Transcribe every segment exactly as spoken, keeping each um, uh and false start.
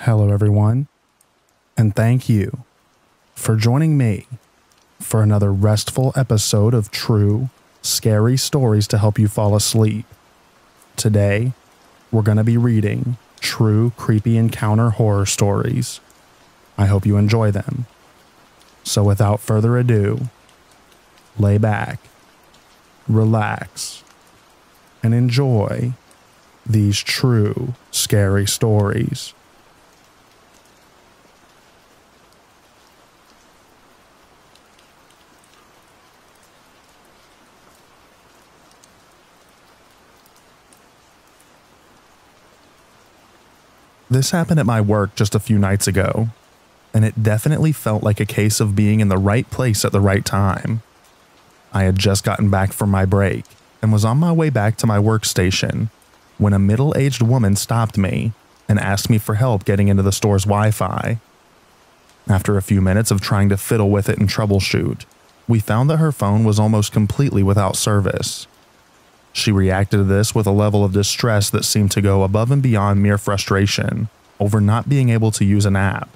Hello everyone, and thank you for joining me for another restful episode of True Scary Stories to help you fall asleep. Today, we're going to be reading true creepy encounter horror stories. I hope you enjoy them. So without further ado, lay back, relax, and enjoy these true scary stories. This happened at my work just a few nights ago, and it definitely felt like a case of being in the right place at the right time. I had just gotten back from my break and was on my way back to my workstation when a middle-aged woman stopped me and asked me for help getting into the store's Wi-Fi. After a few minutes of trying to fiddle with it and troubleshoot, we found that her phone was almost completely without service. She reacted to this with a level of distress that seemed to go above and beyond mere frustration over not being able to use an app.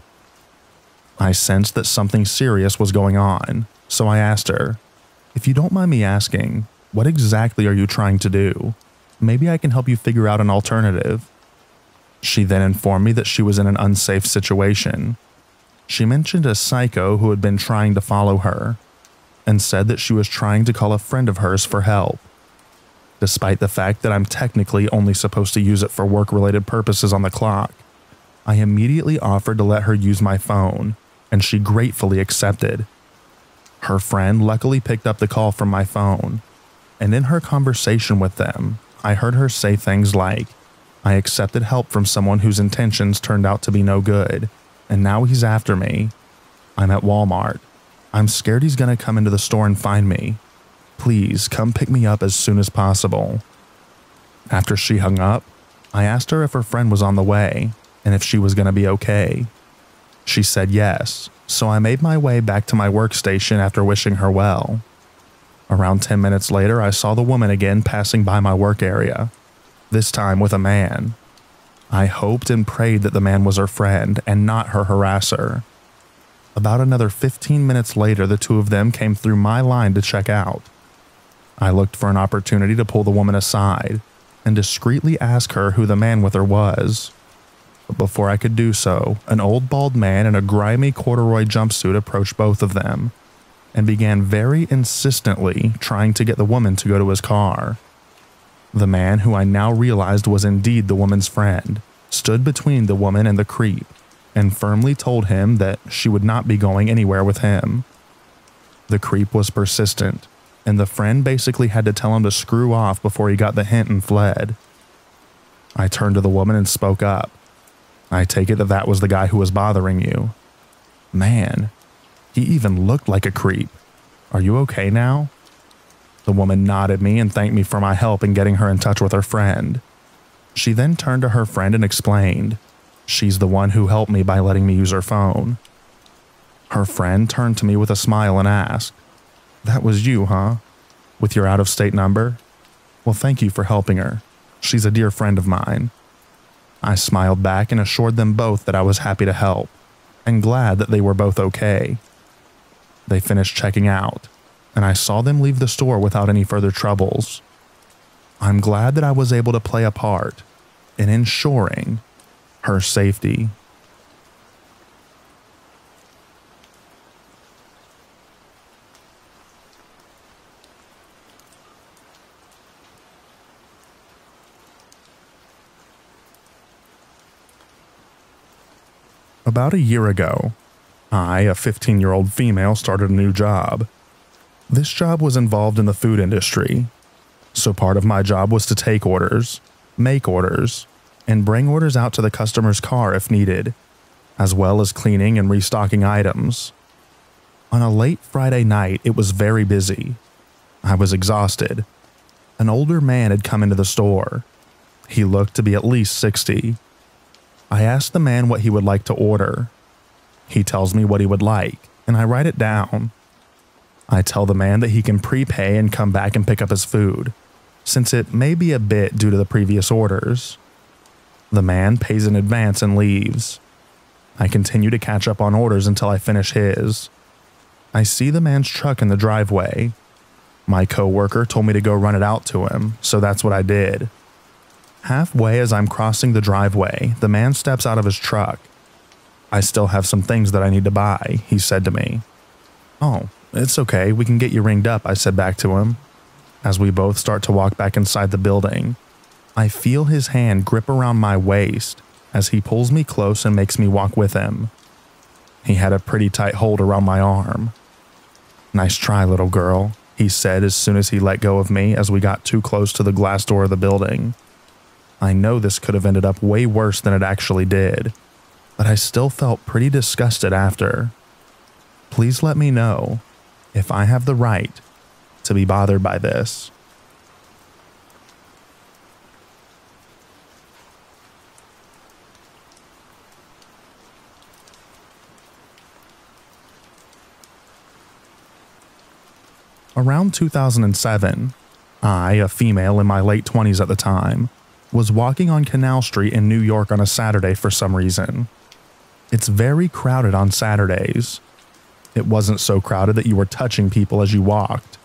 I sensed that something serious was going on, so I asked her, "If you don't mind me asking, what exactly are you trying to do? Maybe I can help you figure out an alternative." She then informed me that she was in an unsafe situation. She mentioned a psycho who had been trying to follow her, and said that she was trying to call a friend of hers for help. Despite the fact that I'm technically only supposed to use it for work-related purposes on the clock, I immediately offered to let her use my phone, and she gratefully accepted. Her friend luckily picked up the call from my phone, and in her conversation with them, I heard her say things like, "I accepted help from someone whose intentions turned out to be no good, and now he's after me. I'm at Walmart. I'm scared he's gonna come into the store and find me. Please come pick me up as soon as possible." After she hung up, I asked her if her friend was on the way and if she was going to be okay. She said yes, so I made my way back to my workstation after wishing her well. Around ten minutes later, I saw the woman again passing by my work area, this time with a man. I hoped and prayed that the man was her friend and not her harasser. About another fifteen minutes later, the two of them came through my line to check out. I looked for an opportunity to pull the woman aside and discreetly ask her who the man with her was. But before I could do so, an old bald man in a grimy corduroy jumpsuit approached both of them and began very insistently trying to get the woman to go to his car. The man, who I now realized was indeed the woman's friend, stood between the woman and the creep and firmly told him that she would not be going anywhere with him. The creep was persistent, and the friend basically had to tell him to screw off before he got the hint and fled. I turned to the woman and spoke up. "I take it that that was the guy who was bothering you." "Man, he even looked like a creep. Are you okay now?" The woman nodded me and thanked me for my help in getting her in touch with her friend. She then turned to her friend and explained. She's the one who helped me by letting me use her phone. Her friend turned to me with a smile and asked, "That was you, huh? With your out-of-state number? Well, thank you for helping her. She's a dear friend of mine." I smiled back and assured them both that I was happy to help and glad that they were both okay. They finished checking out, and I saw them leave the store without any further troubles. I'm glad that I was able to play a part in ensuring her safety. About a year ago, I, a fifteen-year-old female, started a new job. This job was involved in the food industry, so part of my job was to take orders, make orders, and bring orders out to the customer's car if needed, as well as cleaning and restocking items. On a late Friday night, it was very busy. I was exhausted. An older man had come into the store. He looked to be at least sixty. I asked the man what he would like to order. He tells me what he would like, and I write it down. I tell the man that he can prepay and come back and pick up his food, since it may be a bit due to the previous orders. The man pays in advance and leaves, I continue to catch up on orders until I finish his. I see the man's truck in the driveway. My coworker told me to go run it out to him, so that's what I did. Halfway as I'm crossing the driveway, the man steps out of his truck. "I still have some things that I need to buy," he said to me. "Oh, it's okay, we can get you ringed up," I said back to him. As we both start to walk back inside the building, I feel his hand grip around my waist as he pulls me close and makes me walk with him. He had a pretty tight hold around my arm. "Nice try, little girl," he said as soon as he let go of me as we got too close to the glass door of the building. I know this could have ended up way worse than it actually did, but I still felt pretty disgusted after. Please let me know if I have the right to be bothered by this. Around two thousand seven, I, a female in my late twenties at the time, was walking on Canal Street in New York on a Saturday for some reason. It's very crowded on Saturdays. It wasn't so crowded that you were touching people as you walked,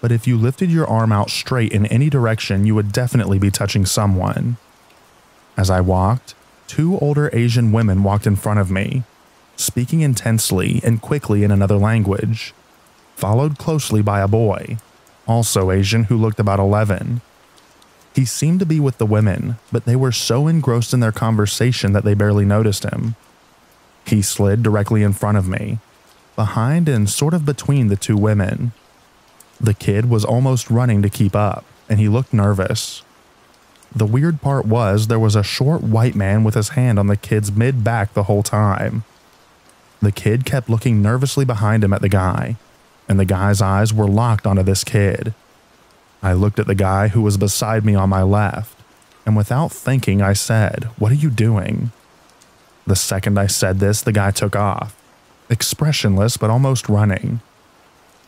but if you lifted your arm out straight in any direction, you would definitely be touching someone. As I walked, two older Asian women walked in front of me, speaking intensely and quickly in another language, followed closely by a boy, also Asian, who looked about eleven. He seemed to be with the women, but they were so engrossed in their conversation that they barely noticed him. He slid directly in front of me, behind and sort of between the two women. The kid was almost running to keep up, and he looked nervous. The weird part was there was a short white man with his hand on the kid's mid-back the whole time. The kid kept looking nervously behind him at the guy, and the guy's eyes were locked onto this kid. I looked at the guy who was beside me on my left, and without thinking I said, "What are you doing?" The second I said this, the guy took off, expressionless but almost running.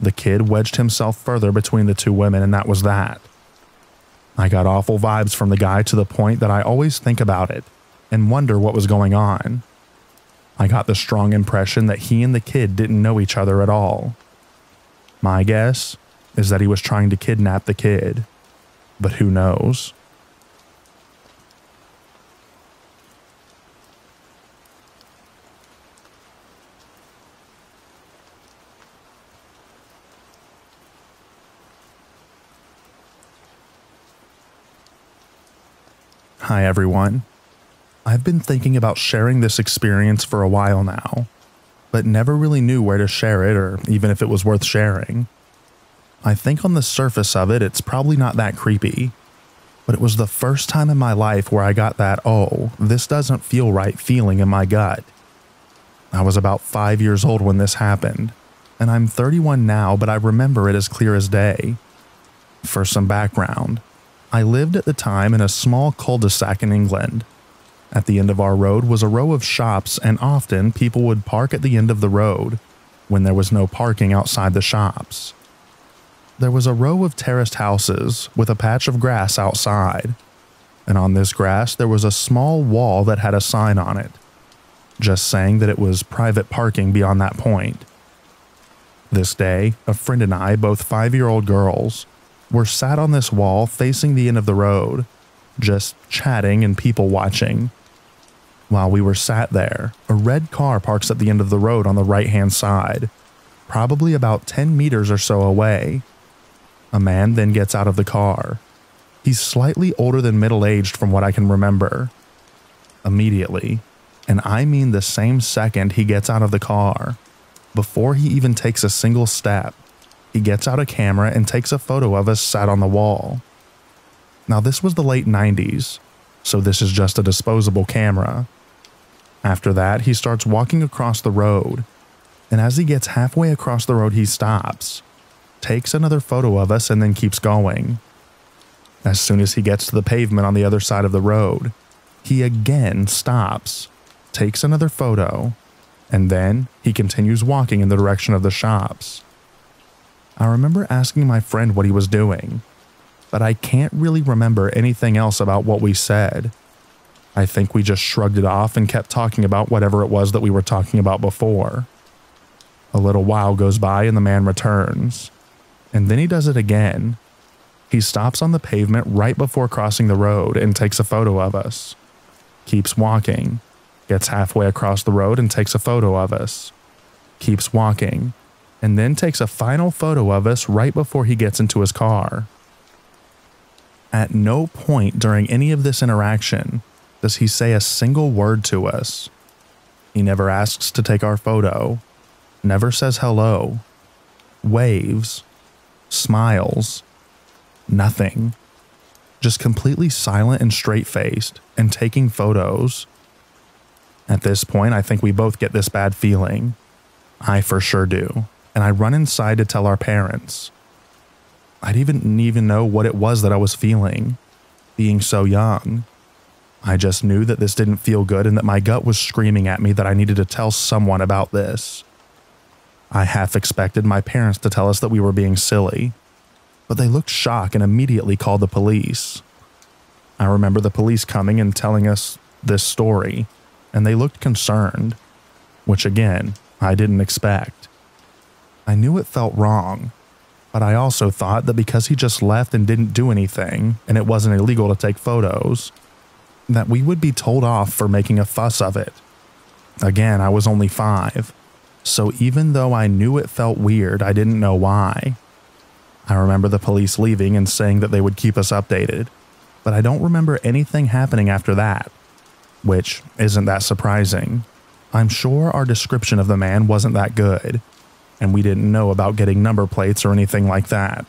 The kid wedged himself further between the two women, and that was that. I got awful vibes from the guy to the point that I always think about it and wonder what was going on. I got the strong impression that he and the kid didn't know each other at all. My guess is that he was trying to kidnap the kid, but who knows? Hi everyone. I've been thinking about sharing this experience for a while now, but never really knew where to share it or even if it was worth sharing. I think on the surface of it, it's probably not that creepy, but it was the first time in my life where I got that, "Oh, this doesn't feel right" feeling in my gut. I was about five years old when this happened, and I'm thirty-one now, but I remember it as clear as day. For some background, I lived at the time in a small cul-de-sac in England. At the end of our road was a row of shops, and often people would park at the end of the road when there was no parking outside the shops. There was a row of terraced houses with a patch of grass outside, and on this grass there was a small wall that had a sign on it, just saying that it was private parking beyond that point. This day, a friend and I, both five-year-old girls, were sat on this wall facing the end of the road, just chatting and people watching. While we were sat there, a red car parks at the end of the road on the right-hand side, probably about ten meters or so away. A man then gets out of the car. He's slightly older than middle-aged from what I can remember. Immediately, and I mean the same second he gets out of the car, before he even takes a single step, he gets out a camera and takes a photo of us sat on the wall. Now this was the late nineties, so this is just a disposable camera. After that, he starts walking across the road, and as he gets halfway across the road, he stops, takes another photo of us, and then keeps going. As soon as he gets to the pavement on the other side of the road, he again stops, takes another photo, and then he continues walking in the direction of the shops. I remember asking my friend what he was doing, but I can't really remember anything else about what we said. I think we just shrugged it off and kept talking about whatever it was that we were talking about before. A little while goes by and the man returns. And then he does it again. He stops on the pavement right before crossing the road and takes a photo of us. Keeps walking. Gets halfway across the road and takes a photo of us. Keeps walking. And then takes a final photo of us right before he gets into his car. At no point during any of this interaction does he say a single word to us. He never asks to take our photo. Never says hello. Waves. Smiles. Nothing. Just completely silent and straight-faced and taking photos. At this point, I think we both get this bad feeling. I for sure do. And I run inside to tell our parents. I didn't even know what it was that I was feeling, being so young. I just knew that this didn't feel good and that my gut was screaming at me that I needed to tell someone about this. I half expected my parents to tell us that we were being silly, but they looked shocked and immediately called the police. I remember the police coming and telling us this story, and they looked concerned, which again, I didn't expect. I knew it felt wrong, but I also thought that because he just left and didn't do anything, and it wasn't illegal to take photos, that we would be told off for making a fuss of it. Again, I was only five, so even though I knew it felt weird, I didn't know why. I remember the police leaving and saying that they would keep us updated, but I don't remember anything happening after that, which isn't that surprising. I'm sure our description of the man wasn't that good, and we didn't know about getting number plates or anything like that.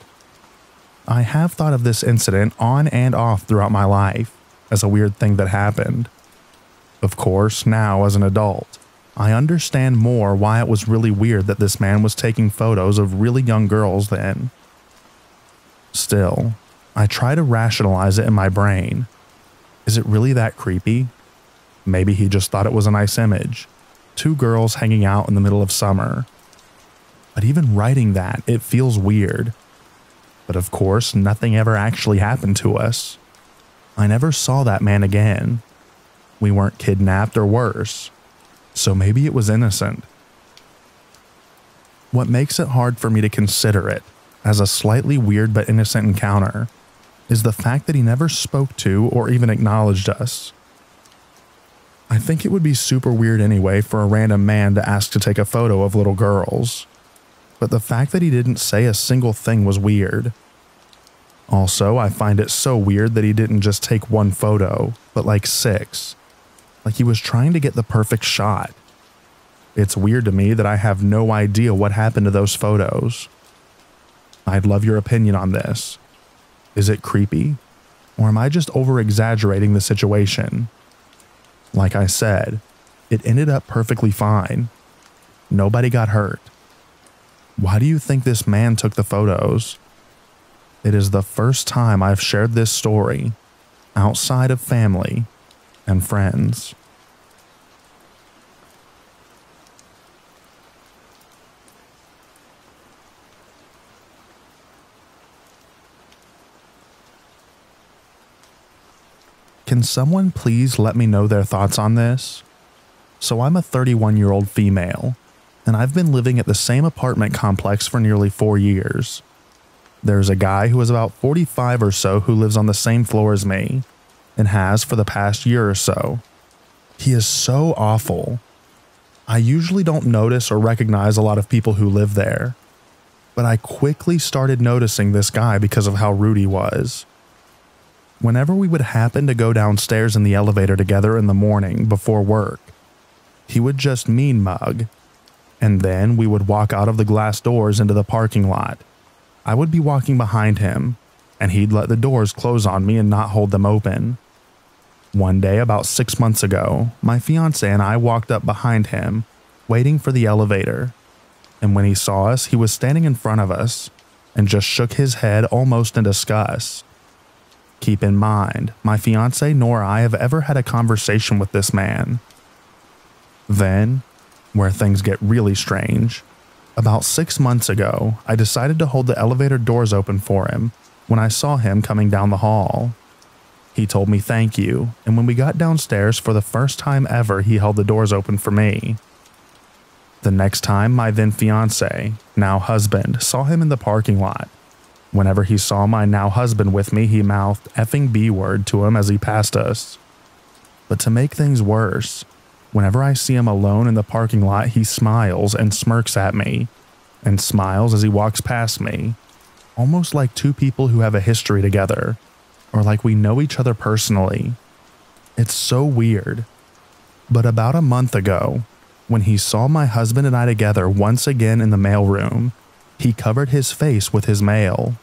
I have thought of this incident on and off throughout my life as a weird thing that happened. Of course, now as an adult, I understand more why it was really weird that this man was taking photos of really young girls then. Still, I try to rationalize it in my brain. Is it really that creepy? Maybe he just thought it was a nice image. Two girls hanging out in the middle of summer. But even writing that, it feels weird. But of course, nothing ever actually happened to us. I never saw that man again. We weren't kidnapped or worse. So maybe it was innocent. What makes it hard for me to consider it as a slightly weird but innocent encounter is the fact that he never spoke to or even acknowledged us. I think it would be super weird anyway for a random man to ask to take a photo of little girls. But the fact that he didn't say a single thing was weird. Also, I find it so weird that he didn't just take one photo, but like six. Like he was trying to get the perfect shot. It's weird to me that I have no idea what happened to those photos. I'd love your opinion on this. Is it creepy? Or am I just over-exaggerating the situation? Like I said, it ended up perfectly fine. Nobody got hurt. Why do you think this man took the photos? It is the first time I've shared this story outside of family and friends. Can someone please let me know their thoughts on this? So I'm a thirty-one-year-old female, and I've been living at the same apartment complex for nearly four years. There's a guy who is about forty-five or so who lives on the same floor as me, and has for the past year or so. He is so awful. I usually don't notice or recognize a lot of people who live there, but I quickly started noticing this guy because of how rude he was. Whenever we would happen to go downstairs in the elevator together in the morning before work, he would just mean mug. And then we would walk out of the glass doors into the parking lot. I would be walking behind him, and he'd let the doors close on me and not hold them open. One day, about six months ago, my fiance and I walked up behind him, waiting for the elevator. And when he saw us, he was standing in front of us and just shook his head almost in disgust. Keep in mind, my fiance nor I have ever had a conversation with this man. Then, where things get really strange. About six months ago, I decided to hold the elevator doors open for him when I saw him coming down the hall. He told me thank you, and when we got downstairs for the first time ever, he held the doors open for me. The next time, my then fiance, now husband, saw him in the parking lot. Whenever he saw my now husband with me, he mouthed effing B-word to him as he passed us. But to make things worse, whenever I see him alone in the parking lot, he smiles and smirks at me, and smiles as he walks past me, almost like two people who have a history together, or like we know each other personally. It's so weird. But about a month ago, when he saw my husband and I together once again in the mailroom, he covered his face with his mail.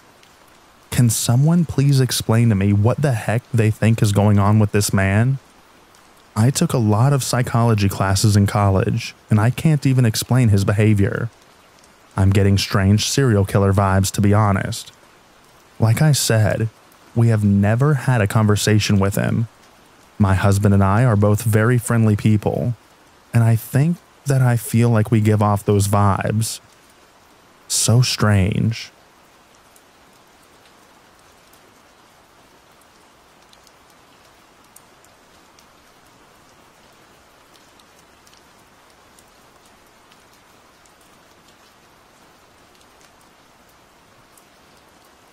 Can someone please explain to me what the heck they think is going on with this man? I took a lot of psychology classes in college, and I can't even explain his behavior. I'm getting strange serial killer vibes, to be honest. Like I said, we have never had a conversation with him. My husband and I are both very friendly people, and I think that I feel like we give off those vibes. So strange.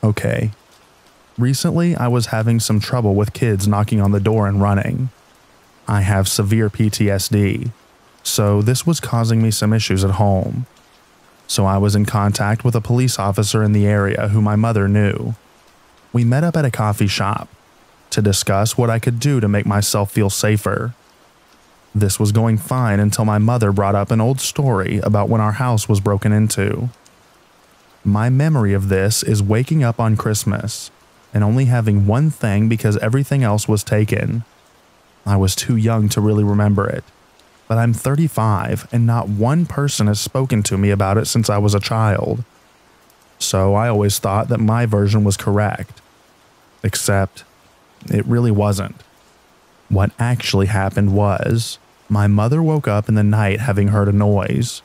Okay. Recently, I was having some trouble with kids knocking on the door and running. I have severe P T S D, so this was causing me some issues at home. So I was in contact with a police officer in the area who my mother knew. We met up at a coffee shop to discuss what I could do to make myself feel safer. This was going fine until my mother brought up an old story about when our house was broken into. My memory of this is waking up on Christmas and only having one thing because everything else was taken. I was too young to really remember it, but I'm thirty-five and not one person has spoken to me about it since I was a child. So I always thought that my version was correct, except it really wasn't. What actually happened was, my mother woke up in the night having heard a noise.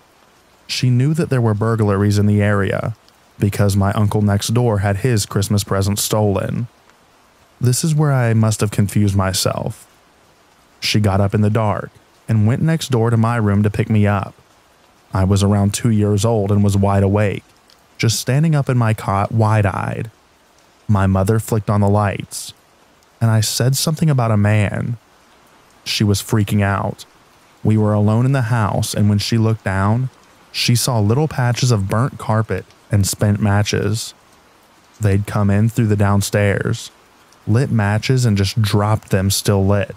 She knew that there were burglaries in the area because my uncle next door had his Christmas present stolen. This is where I must have confused myself. She got up in the dark and went next door to my room to pick me up. I was around two years old and was wide awake, just standing up in my cot wide-eyed. My mother flicked on the lights, and I said something about a man. She was freaking out. We were alone in the house, and when she looked down, she saw little patches of burnt carpet and spent matches. They'd come in through the downstairs, lit matches and just dropped them still lit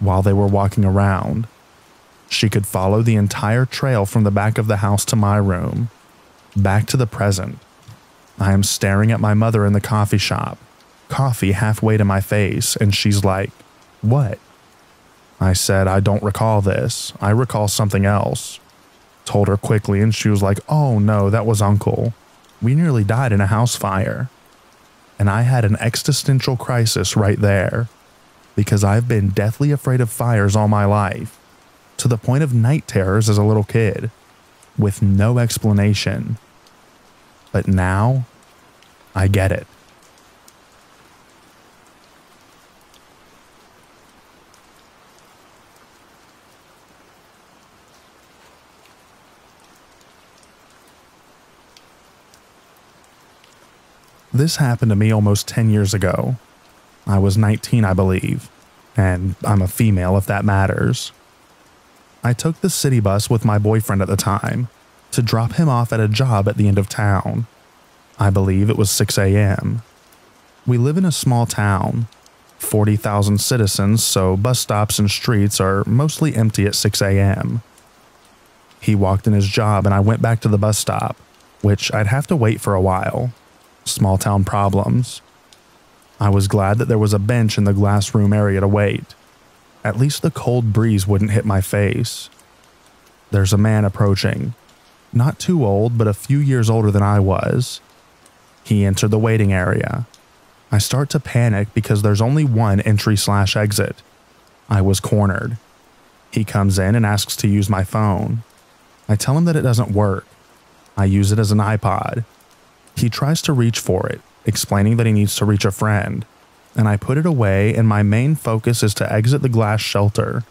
while they were walking around. She could follow the entire trail from the back of the house to my room, back to the present. I am staring at my mother in the coffee shop, coffee halfway to my face, and she's like, "What?" I said, "I don't recall this. I recall something else." Told her quickly, and she was like, "Oh no, that was Uncle. We nearly died in a house fire." And I had an existential crisis right there, because I've been deathly afraid of fires all my life, to the point of night terrors as a little kid, with no explanation. But now, I get it. This happened to me almost ten years ago. I was nineteen, I believe, and I'm a female if that matters. I took the city bus with my boyfriend at the time to drop him off at a job at the end of town. I believe it was six a m We live in a small town, forty thousand citizens, so bus stops and streets are mostly empty at six a m He walked in his job and I went back to the bus stop, which I'd have to wait for a while. Small town problems. I was glad that there was a bench in the glass room area to wait. At least the cold breeze wouldn't hit my face. There's a man approaching. Not too old, but a few years older than I was. He entered the waiting area. I start to panic because there's only one entry slash exit. I was cornered. He comes in and asks to use my phone. I tell him that it doesn't work. I use it as an iPod. He tries to reach for it, explaining that he needs to reach a friend, and I put it away, and my main focus is to exit the glass shelter,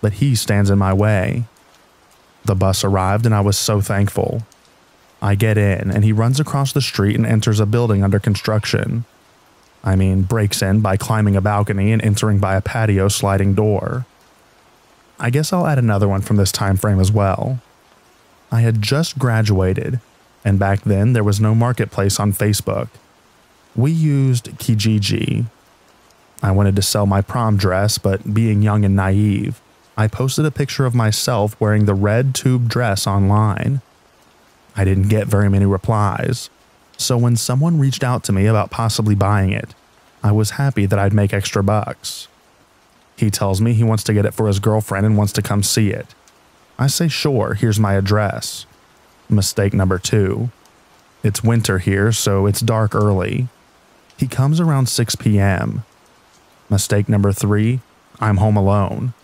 but he stands in my way. The bus arrived and I was so thankful. I get in, and he runs across the street and enters a building under construction. I mean, breaks in by climbing a balcony and entering by a patio sliding door. I guess I'll add another one from this time frame as well. I had just graduated, and back then there was no marketplace on Facebook. We used Kijiji. I wanted to sell my prom dress, but being young and naive, I posted a picture of myself wearing the red tube dress online. I didn't get very many replies, so when someone reached out to me about possibly buying it, I was happy that I'd make extra bucks. He tells me he wants to get it for his girlfriend and wants to come see it. I say sure, here's my address. Mistake number two. It's winter here, so it's dark early. He comes around six p m Mistake number three. I'm home alone.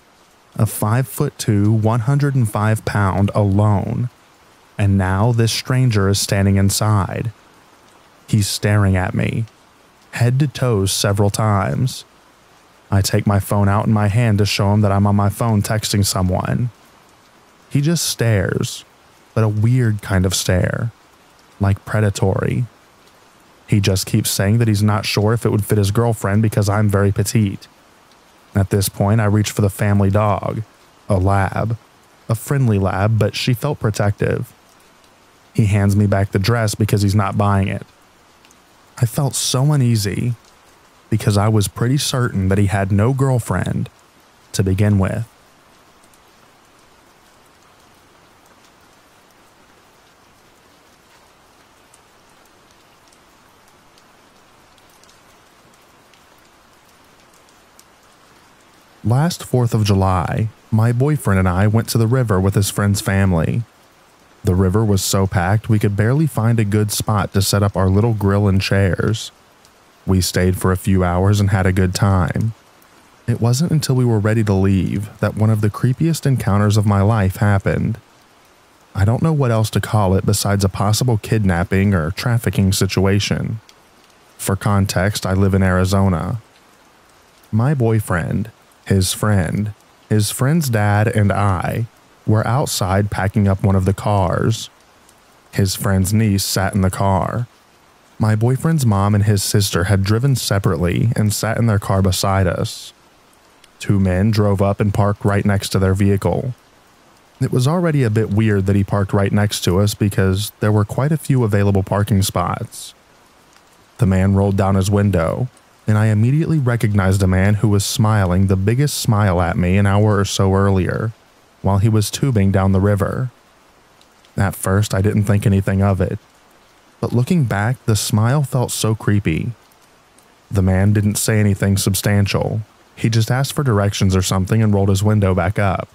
A five foot two, one hundred five pound alone. And now this stranger is standing inside. He's staring at me, head to toes several times. I take my phone out in my hand to show him that I'm on my phone texting someone. He just stares, but a weird kind of stare, like predatory. He just keeps saying that he's not sure if it would fit his girlfriend because I'm very petite. At this point, I reach for the family dog, a lab, a friendly lab, but she felt protective. He hands me back the dress because he's not buying it. I felt so uneasy because I was pretty certain that he had no girlfriend to begin with. Last fourth of July, my boyfriend and I went to the river with his friend's family. The river was so packed we could barely find a good spot to set up our little grill and chairs. We stayed for a few hours and had a good time. It wasn't until we were ready to leave that one of the creepiest encounters of my life happened. I don't know what else to call it besides a possible kidnapping or trafficking situation. For context, I live in Arizona. My boyfriend, his friend, his friend's dad, and I were outside packing up one of the cars. His friend's niece sat in the car. My boyfriend's mom and his sister had driven separately and sat in their car beside us. Two men drove up and parked right next to their vehicle. It was already a bit weird that he parked right next to us because there were quite a few available parking spots. The man rolled down his window, and I immediately recognized a man who was smiling the biggest smile at me an hour or so earlier, while he was tubing down the river. At first, I didn't think anything of it, but looking back, the smile felt so creepy. The man didn't say anything substantial. He just asked for directions or something and rolled his window back up,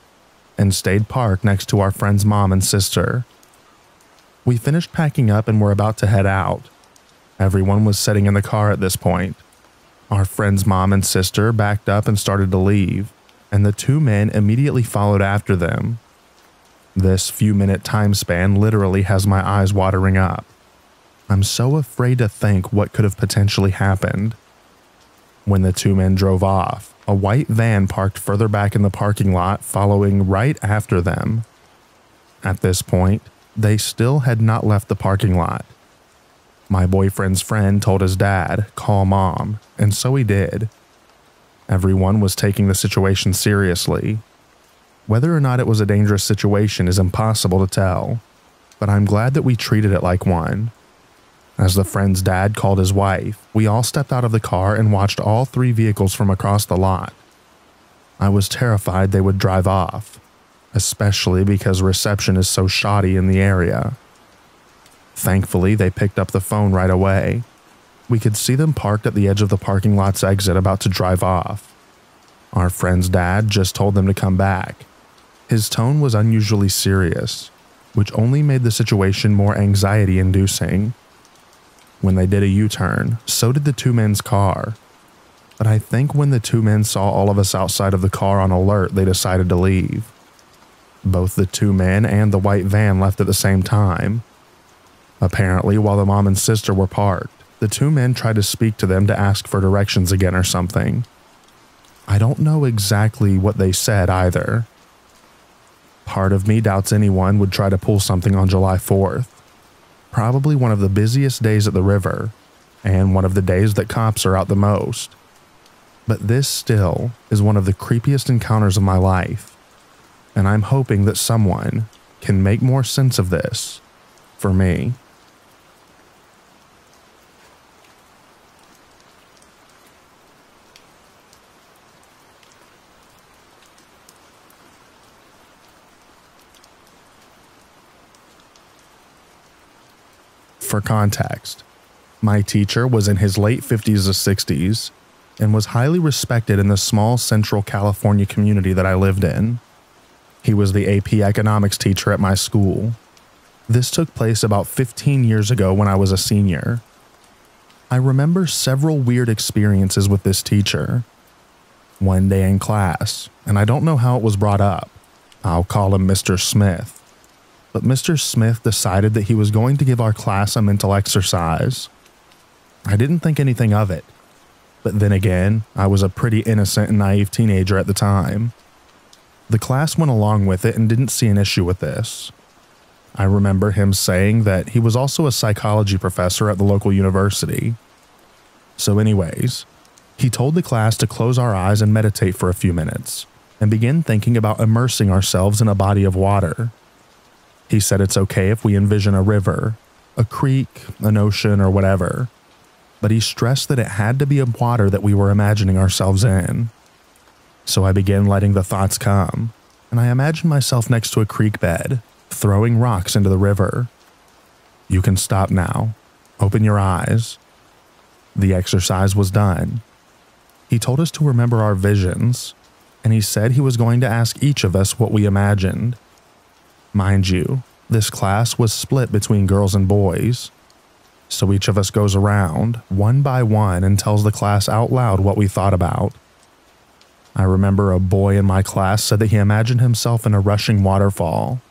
and stayed parked next to our friend's mom and sister. We finished packing up and were about to head out. Everyone was sitting in the car at this point. Our friend's mom and sister backed up and started to leave, and the two men immediately followed after them. This few-minute time span literally has my eyes watering up. I'm so afraid to think what could have potentially happened. When the two men drove off, a white van parked further back in the parking lot, following right after them. At this point, they still had not left the parking lot. My boyfriend's friend told his dad, "Call mom," and so he did. Everyone was taking the situation seriously. Whether or not it was a dangerous situation is impossible to tell, but I'm glad that we treated it like one. As the friend's dad called his wife, we all stepped out of the car and watched all three vehicles from across the lot. I was terrified they would drive off, especially because reception is so shoddy in the area. Thankfully, they picked up the phone right away. We could see them parked at the edge of the parking lot's exit about to drive off. Our friend's dad just told them to come back. His tone was unusually serious, which only made the situation more anxiety-inducing. When they did a U-turn, so did the two men's car. But I think when the two men saw all of us outside of the car on alert, they decided to leave. Both the two men and the white van left at the same time. Apparently, while the mom and sister were parked, The two men try to speak to them to ask for directions again or something. I don't know exactly what they said either. Part of me doubts anyone would try to pull something on July fourth. Probably one of the busiest days at the river, and one of the days that cops are out the most. But this still is one of the creepiest encounters of my life, and I'm hoping that someone can make more sense of this for me. For context, my teacher was in his late fifties or sixties and was highly respected in the small central California community that I lived in. He was the A P economics teacher at my school. This took place about fifteen years ago when I was a senior. I remember several weird experiences with this teacher. One day in class, and I don't know how it was brought up, I'll call him Mister Smith. But Mister Smith decided that he was going to give our class a mental exercise. I didn't think anything of it, but then again, I was a pretty innocent and naive teenager at the time. The class went along with it and didn't see an issue with this. I remember him saying that he was also a psychology professor at the local university. So anyways, he told the class to close our eyes and meditate for a few minutes, and begin thinking about immersing ourselves in a body of water. He said it's okay if we envision a river, a creek, an ocean, or whatever, but he stressed that it had to be a water that we were imagining ourselves in. So I began letting the thoughts come, and I imagined myself next to a creek bed, throwing rocks into the river. You can stop now. Open your eyes. The exercise was done. He told us to remember our visions, and he said he was going to ask each of us what we imagined. Mind you, this class was split between girls and boys, so each of us goes around, one by one, and tells the class out loud what we thought about. I remember a boy in my class said that he imagined himself in a rushing waterfall.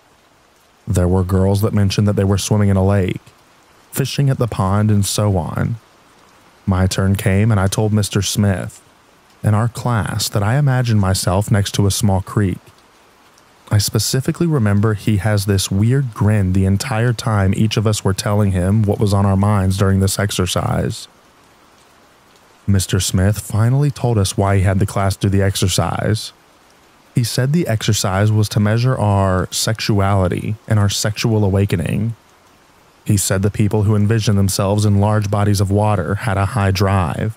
There were girls that mentioned that they were swimming in a lake, fishing at the pond, and so on. My turn came and I told Mister Smith, in our class, that I imagined myself next to a small creek. I specifically remember he has this weird grin the entire time each of us were telling him what was on our minds during this exercise. Mister Smith finally told us why he had the class do the exercise. He said the exercise was to measure our sexuality and our sexual awakening. He said the people who envisioned themselves in large bodies of water had a high drive,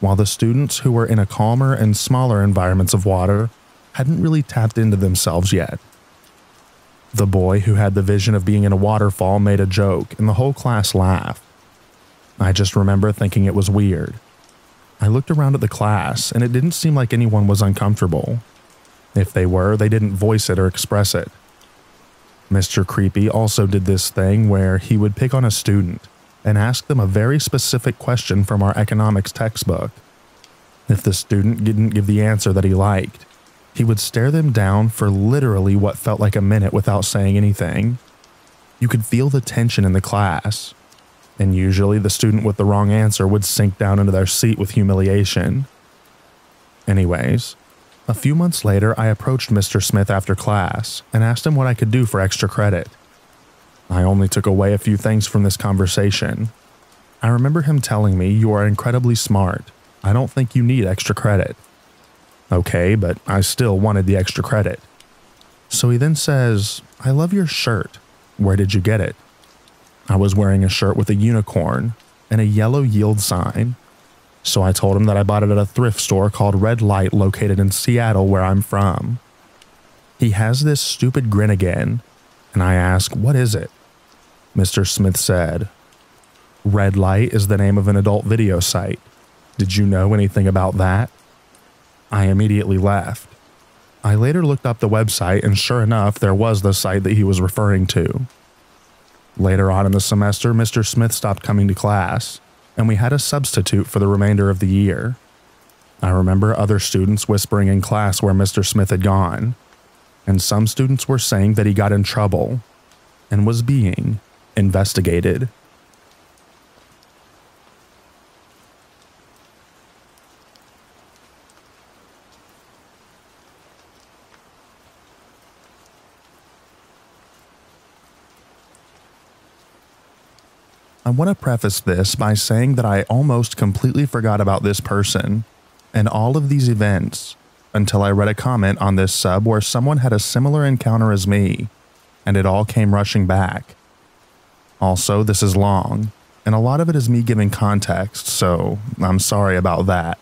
while the students who were in a calmer and smaller environments of water hadn't really tapped into themselves yet. The boy who had the vision of being in a waterfall made a joke and the whole class laughed. I just remember thinking it was weird. I looked around at the class and it didn't seem like anyone was uncomfortable. If they were, they didn't voice it or express it. Mister Creepy also did this thing where he would pick on a student and ask them a very specific question from our economics textbook. If the student didn't give the answer that he liked, he would stare them down for literally what felt like a minute without saying anything. You could feel the tension in the class, and usually the student with the wrong answer would sink down into their seat with humiliation. Anyways, a few months later, I approached Mister Smith after class and asked him what I could do for extra credit. I only took away a few things from this conversation. I remember him telling me, "You are incredibly smart. I don't think you need extra credit." Okay, but I still wanted the extra credit. So he then says, "I love your shirt. Where did you get it?" I was wearing a shirt with a unicorn and a yellow yield sign. So I told him that I bought it at a thrift store called Red Light located in Seattle where I'm from. He has this stupid grin again, and I ask, "What is it?" Mister Smith said, "Red Light is the name of an adult video site. Did you know anything about that?" I immediately laughed. I later looked up the website and sure enough, there was the site that he was referring to. Later on in the semester, Mister Smith stopped coming to class, and we had a substitute for the remainder of the year. I remember other students whispering in class where Mister Smith had gone, and some students were saying that he got in trouble and was being investigated. I want to preface this by saying that I almost completely forgot about this person and all of these events until I read a comment on this sub where someone had a similar encounter as me, and it all came rushing back. Also, this is long, and a lot of it is me giving context, so I'm sorry about that.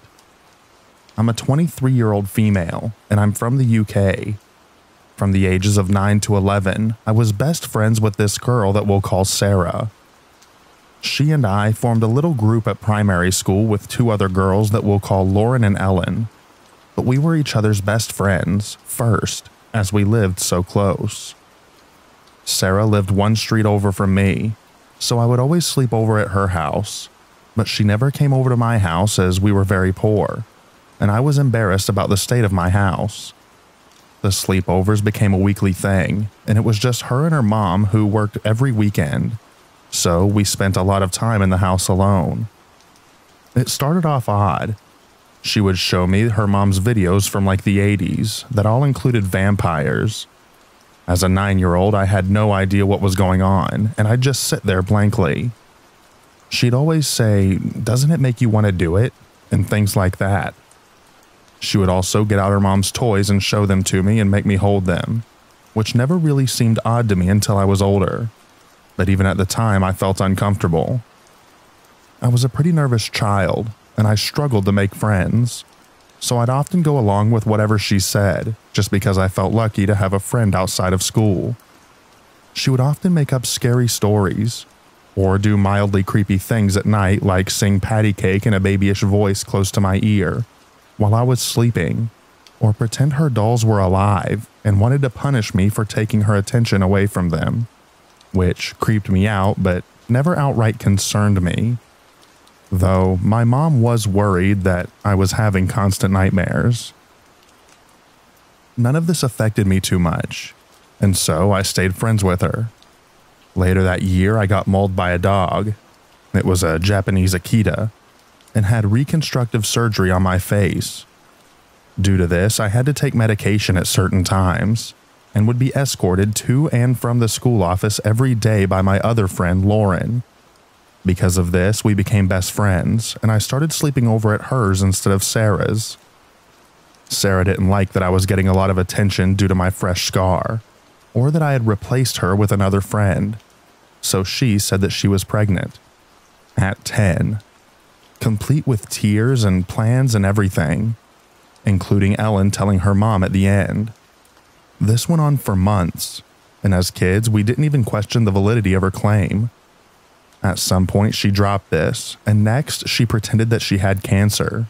I'm a twenty-three-year-old female, and I'm from the U K. From the ages of nine to eleven, I was best friends with this girl that we'll call Sarah. She and I formed a little group at primary school with two other girls that we'll call Lauren and Ellen, but we were each other's best friends first, as we lived so close. Sarah lived one street over from me, so I would always sleep over at her house, but she never came over to my house as we were very poor, and I was embarrassed about the state of my house. The sleepovers became a weekly thing, and it was just her and her mom who worked every weekend, so we spent a lot of time in the house alone. It started off odd. She would show me her mom's videos from like the eighties that all included vampires. As a nine-year-old, I had no idea what was going on, and I'd just sit there blankly. She'd always say, "Doesn't it make you want to do it?" and things like that. She would also get out her mom's toys and show them to me and make me hold them, which never really seemed odd to me until I was older, but even at the time I felt uncomfortable. I was a pretty nervous child, and I struggled to make friends, so I'd often go along with whatever she said, just because I felt lucky to have a friend outside of school. She would often make up scary stories, or do mildly creepy things at night like sing patty cake in a babyish voice close to my ear while I was sleeping, or pretend her dolls were alive and wanted to punish me for taking her attention away from them, which creeped me out but never outright concerned me. Though my mom was worried that I was having constant nightmares. None of this affected me too much, and so I stayed friends with her. Later that year, I got mauled by a dog. It was a Japanese Akita, and had reconstructive surgery on my face. Due to this, I had to take medication at certain times, and would be escorted to and from the school office every day by my other friend, Lauren. Because of this, we became best friends, and I started sleeping over at hers instead of Sarah's. Sarah didn't like that I was getting a lot of attention due to my fresh scar, or that I had replaced her with another friend, so she said that she was pregnant. At ten. Complete with tears and plans and everything, including Ellen telling her mom at the end. This went on for months, and as kids, we didn't even question the validity of her claim. At some point, she dropped this, and next, she pretended that she had cancer.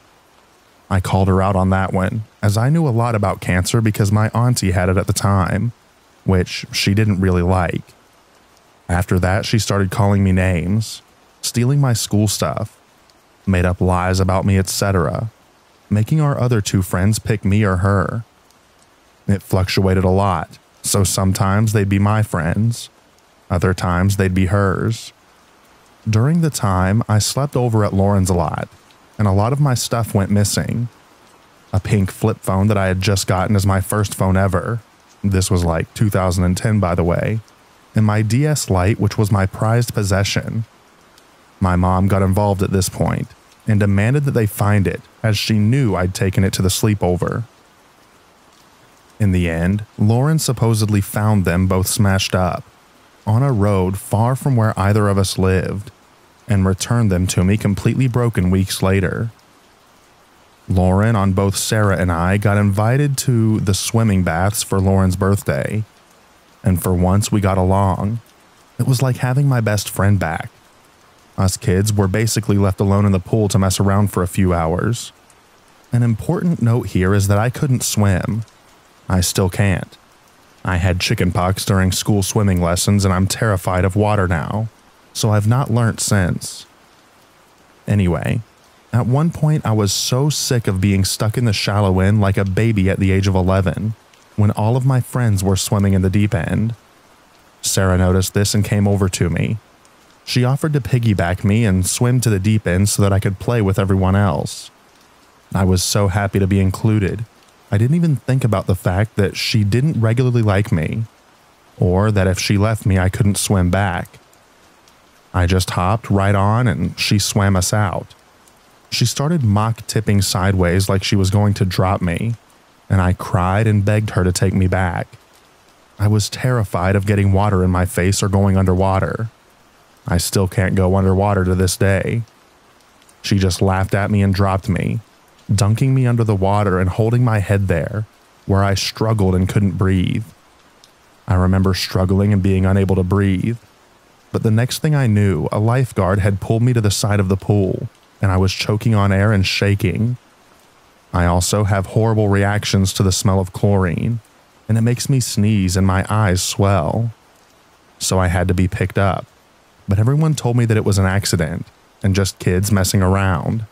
I called her out on that one, as I knew a lot about cancer because my auntie had it at the time, which she didn't really like. After that, she started calling me names, stealing my school stuff, made up lies about me, et cetera, making our other two friends pick me or her. It fluctuated a lot, so sometimes they'd be my friends, other times they'd be hers. During the time, I slept over at Lauren's a lot, and a lot of my stuff went missing. A pink flip phone that I had just gotten as my first phone ever. This was like two thousand ten, by the way. And my D S Lite, which was my prized possession. My mom got involved at this point, and demanded that they find it, as she knew I'd taken it to the sleepover. In the end, Lauren supposedly found them both smashed up, on a road far from where either of us lived, and returned them to me completely broken weeks later. Lauren, on both Sarah and I, got invited to the swimming baths for Lauren's birthday, and for once we got along. It was like having my best friend back. Us kids were basically left alone in the pool to mess around for a few hours. An important note here is that I couldn't swim. I still can't. I had chickenpox during school swimming lessons, and I'm terrified of water now, so I've not learnt since. Anyway, at one point I was so sick of being stuck in the shallow end like a baby at the age of eleven, when all of my friends were swimming in the deep end. Sarah noticed this and came over to me. She offered to piggyback me and swim to the deep end so that I could play with everyone else. I was so happy to be included. I didn't even think about the fact that she didn't regularly like me, or that if she left me I couldn't swim back. I just hopped right on and she swam us out. She started mock tipping sideways like she was going to drop me, and I cried and begged her to take me back. I was terrified of getting water in my face or going underwater. I still can't go underwater to this day. She just laughed at me and dropped me, dunking me under the water and holding my head there, where I struggled and couldn't breathe. I remember struggling and being unable to breathe, but the next thing I knew, a lifeguard had pulled me to the side of the pool, and I was choking on air and shaking. I also have horrible reactions to the smell of chlorine, and it makes me sneeze and my eyes swell. So I had to be picked up, but everyone told me that it was an accident and just kids messing around.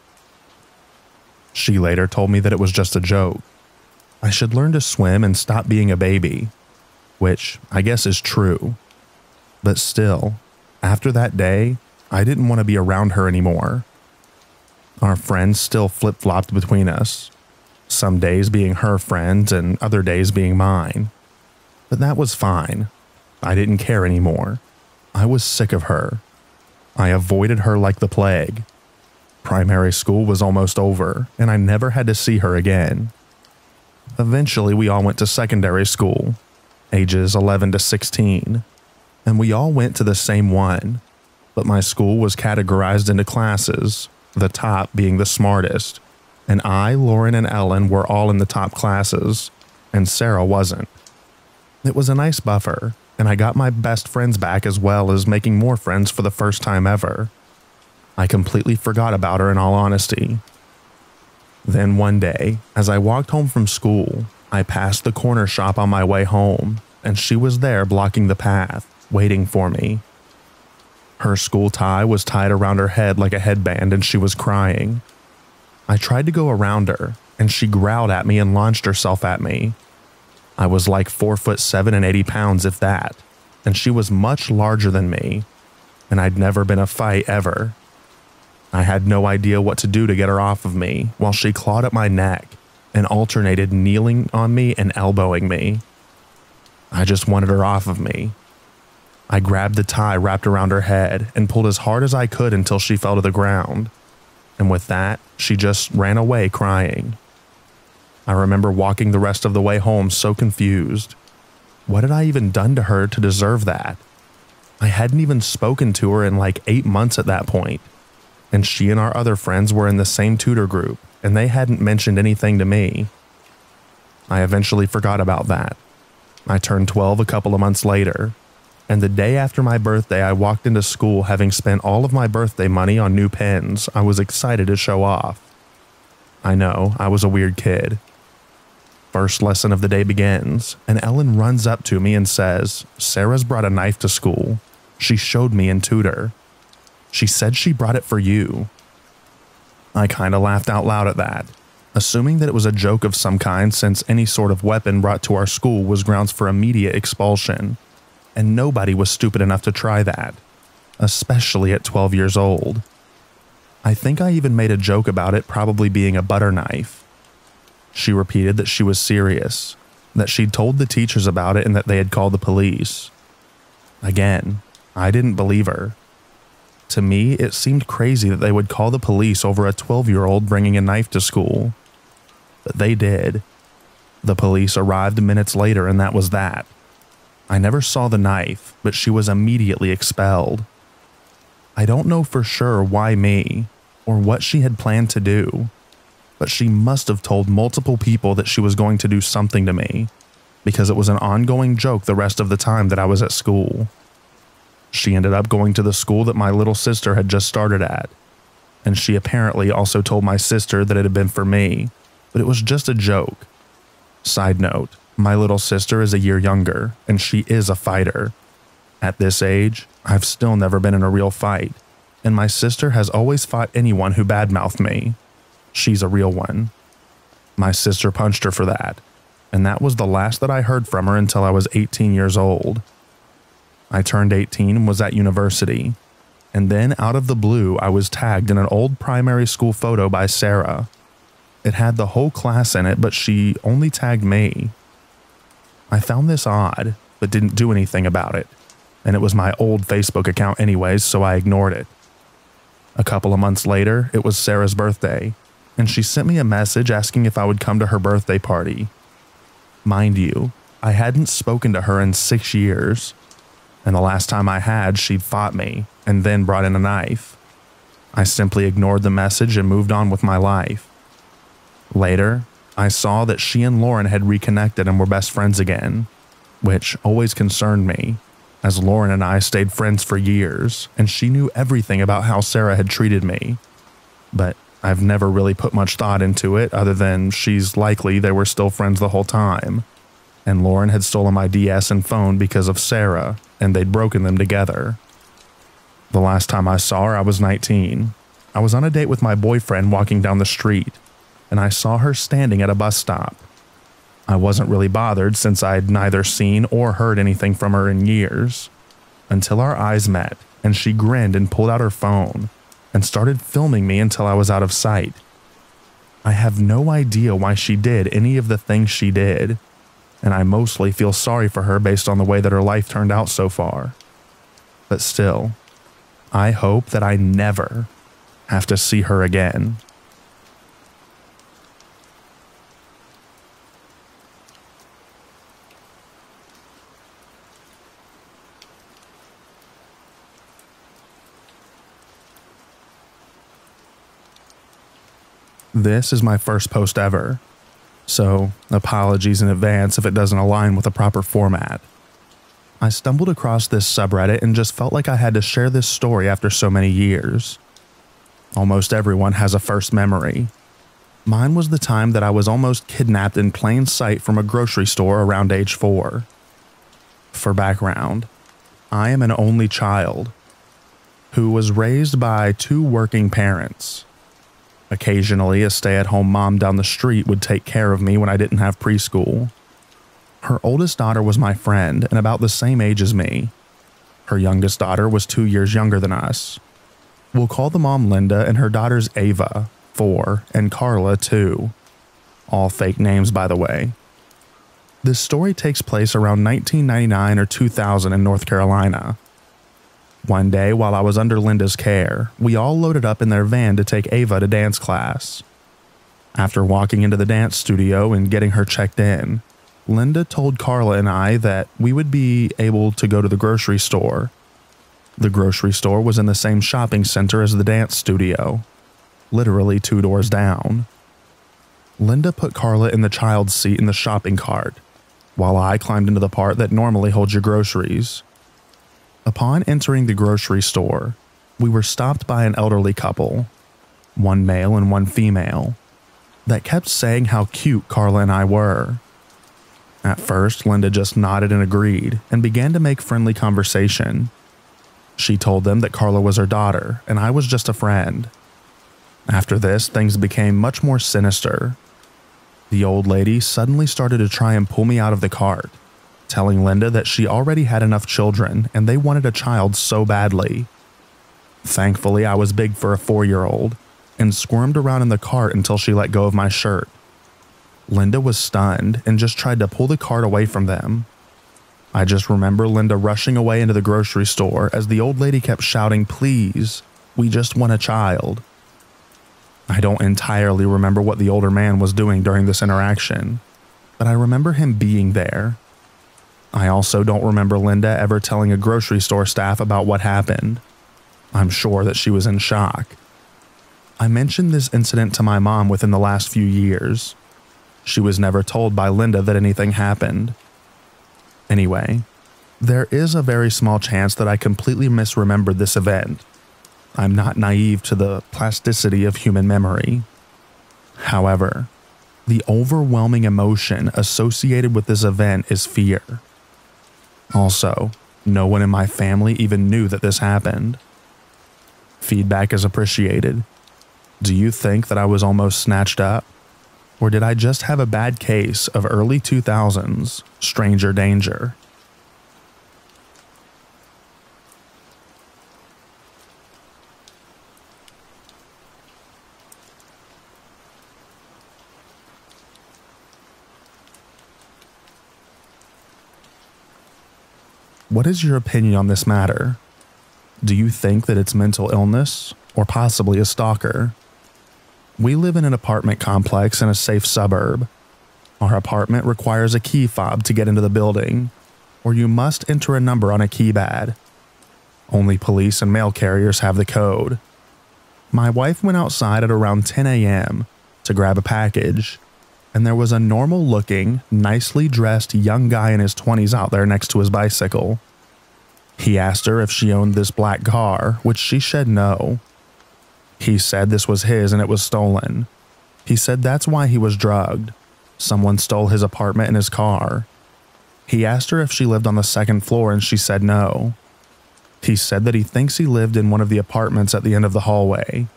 She later told me that it was just a joke. I should learn to swim and stop being a baby, which I guess is true. But still, after that day, I didn't want to be around her anymore. Our friends still flip-flopped between us, some days being her friends and other days being mine. But that was fine. I didn't care anymore. I was sick of her. I avoided her like the plague. Primary school was almost over, and I never had to see her again. Eventually, we all went to secondary school, ages eleven to sixteen, and we all went to the same one, but my school was categorized into classes, the top being the smartest, and I, Lauren, and Ellen were all in the top classes, and Sarah wasn't. It was a nice buffer, and I got my best friends back as well as making more friends for the first time ever. I completely forgot about her in all honesty. Then one day, as I walked home from school, I passed the corner shop on my way home, and she was there blocking the path, waiting for me. Her school tie was tied around her head like a headband, and she was crying. I tried to go around her, and she growled at me and launched herself at me. I was like four foot seven and eighty pounds, if that, and she was much larger than me, and I'd never been a fight ever. I had no idea what to do to get her off of me while she clawed at my neck and alternated kneeling on me and elbowing me. I just wanted her off of me. I grabbed the tie wrapped around her head and pulled as hard as I could until she fell to the ground, and with that, she just ran away crying. I remember walking the rest of the way home so confused. What had I even done to her to deserve that? I hadn't even spoken to her in like eight months at that point. And she and our other friends were in the same tutor group, and they hadn't mentioned anything to me. I eventually forgot about that. I turned twelve a couple of months later, and the day after my birthday I walked into school having spent all of my birthday money on new pens. I was excited to show off. I know, I was a weird kid. First lesson of the day begins, and Ellen runs up to me and says, "Sarah's brought a knife to school. She showed me in tutor. She said she brought it for you." I kinda laughed out loud at that, assuming that it was a joke of some kind, since any sort of weapon brought to our school was grounds for immediate expulsion, and nobody was stupid enough to try that, especially at twelve years old. I think I even made a joke about it probably being a butter knife. She repeated that she was serious, that she'd told the teachers about it and that they had called the police. Again, I didn't believe her. To me, it seemed crazy that they would call the police over a twelve-year-old bringing a knife to school. But they did. The police arrived minutes later, and that was that. I never saw the knife, but she was immediately expelled. I don't know for sure why me, or what she had planned to do, but she must have told multiple people that she was going to do something to me, because it was an ongoing joke the rest of the time that I was at school. She ended up going to the school that my little sister had just started at, and she apparently also told my sister that it had been for me, but it was just a joke. Side note, my little sister is a year younger, and she is a fighter. At this age, I've still never been in a real fight, and my sister has always fought anyone who badmouthed me. She's a real one. My sister punched her for that, and that was the last that I heard from her until I was eighteen years old. I turned eighteen and was at university, and then out of the blue I was tagged in an old primary school photo by Sarah. It had the whole class in it, but she only tagged me. I found this odd, but didn't do anything about it, and it was my old Facebook account anyways, so I ignored it. A couple of months later, it was Sarah's birthday, and she sent me a message asking if I would come to her birthday party. Mind you, I hadn't spoken to her in six years, and the last time I had, she'd fought me and then brought in a knife. I simply ignored the message and moved on with my life. Later, I saw that she and Lauren had reconnected and were best friends again, which always concerned me, as Lauren and I stayed friends for years, and she knew everything about how Sarah had treated me. But I've never really put much thought into it other than she's likely they were still friends the whole time, and Lauren had stolen my D S and phone because of Sarah, and they'd broken them together. The last time I saw her, I was nineteen. I was on a date with my boyfriend walking down the street, and I saw her standing at a bus stop. I wasn't really bothered since I'd neither seen or heard anything from her in years, until our eyes met and she grinned and pulled out her phone and started filming me until I was out of sight. I have no idea why she did any of the things she did, and I mostly feel sorry for her based on the way that her life turned out so far. But still, I hope that I never have to see her again. This is my first post ever, so apologies in advance if it doesn't align with the proper format. I stumbled across this subreddit and just felt like I had to share this story after so many years. Almost everyone has a first memory. Mine was the time that I was almost kidnapped in plain sight from a grocery store around age four. For background, I am an only child who was raised by two working parents. Occasionally, a stay-at-home mom down the street would take care of me when I didn't have preschool. Her oldest daughter was my friend and about the same age as me. Her youngest daughter was two years younger than us. We'll call the mom Linda and her daughters Ava, four, and Carla, two. All fake names, by the way. This story takes place around nineteen ninety-nine or two thousand in North Carolina. One day, while I was under Linda's care, we all loaded up in their van to take Ava to dance class. After walking into the dance studio and getting her checked in, Linda told Carla and I that we would be able to go to the grocery store. The grocery store was in the same shopping center as the dance studio, literally two doors down. Linda put Carla in the child's seat in the shopping cart, while I climbed into the part that normally holds your groceries. Upon entering the grocery store, we were stopped by an elderly couple, one male and one female, that kept saying how cute Carla and I were. At first, Linda just nodded and agreed and began to make friendly conversation. She told them that Carla was her daughter and I was just a friend. After this, things became much more sinister. The old lady suddenly started to try and pull me out of the cart, telling Linda that she already had enough children and they wanted a child so badly. Thankfully, I was big for a four-year-old and squirmed around in the cart until she let go of my shirt. Linda was stunned and just tried to pull the cart away from them. I just remember Linda rushing away into the grocery store as the old lady kept shouting, "Please, we just want a child." I don't entirely remember what the older man was doing during this interaction, but I remember him being there. I also don't remember Linda ever telling a grocery store staff about what happened. I'm sure that she was in shock. I mentioned this incident to my mom within the last few years. She was never told by Linda that anything happened. Anyway, there is a very small chance that I completely misremembered this event. I'm not naive to the plasticity of human memory. However, the overwhelming emotion associated with this event is fear. Also, no one in my family even knew that this happened. Feedback is appreciated. Do you think that I was almost snatched up? Or did I just have a bad case of early two thousands stranger danger? What is your opinion on this matter? Do you think that it's mental illness or possibly a stalker? We live in an apartment complex in a safe suburb. Our apartment requires a key fob to get into the building, or you must enter a number on a keypad. Only police and mail carriers have the code. My wife went outside at around ten a m to grab a package, and there was a normal-looking, nicely dressed young guy in his twenties out there next to his bicycle. He asked her if she owned this black car, which she said no. He said this was his and it was stolen. He said that's why he was drugged. Someone stole his apartment and his car. He asked her if she lived on the second floor and she said no. He said that he thinks he lived in one of the apartments at the end of the hallway.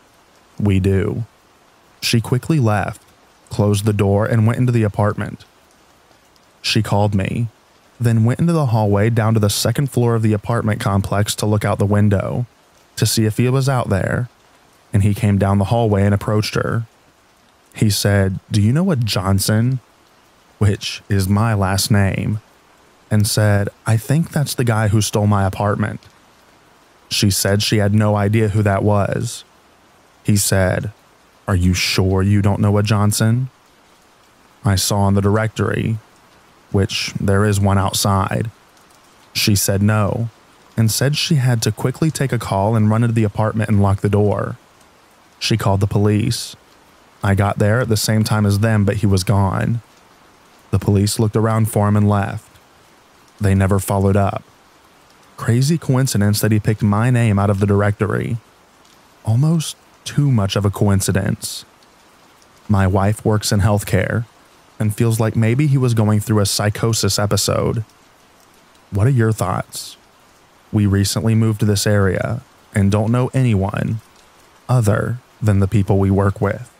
We do. She quickly left, closed the door, and went into the apartment. She called me, then went into the hallway down to the second floor of the apartment complex to look out the window to see if he was out there, and he came down the hallway and approached her. He said, "Do you know what Johnson," which is my last name, and said, "I think that's the guy who stole my apartment." She said she had no idea who that was. He said, "Are you sure you don't know a Johnson?" I saw in the directory, which there is one outside. She said no, and said she had to quickly take a call and run into the apartment and lock the door. She called the police. I got there at the same time as them, but he was gone. The police looked around for him and left. They never followed up. Crazy coincidence that he picked my name out of the directory. Almost too much of a coincidence. My wife works in healthcare and feels like maybe he was going through a psychosis episode. What are your thoughts? We recently moved to this area and don't know anyone other than the people we work with.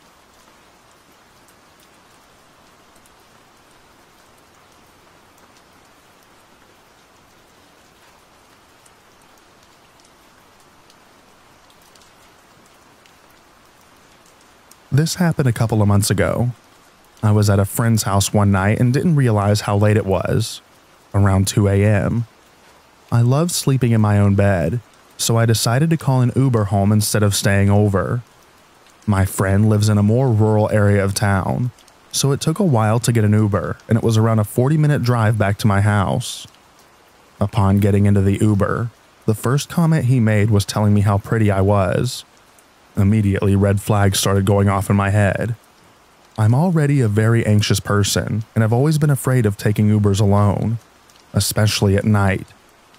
This happened a couple of months ago. I was at a friend's house one night and didn't realize how late it was, around two a m I loved sleeping in my own bed, so I decided to call an Uber home instead of staying over. My friend lives in a more rural area of town, so it took a while to get an Uber, and it was around a forty minute drive back to my house. Upon getting into the Uber, the first comment he made was telling me how pretty I was. Immediately, red flags started going off in my head. I'm already a very anxious person, and I've always been afraid of taking Ubers alone, especially at night,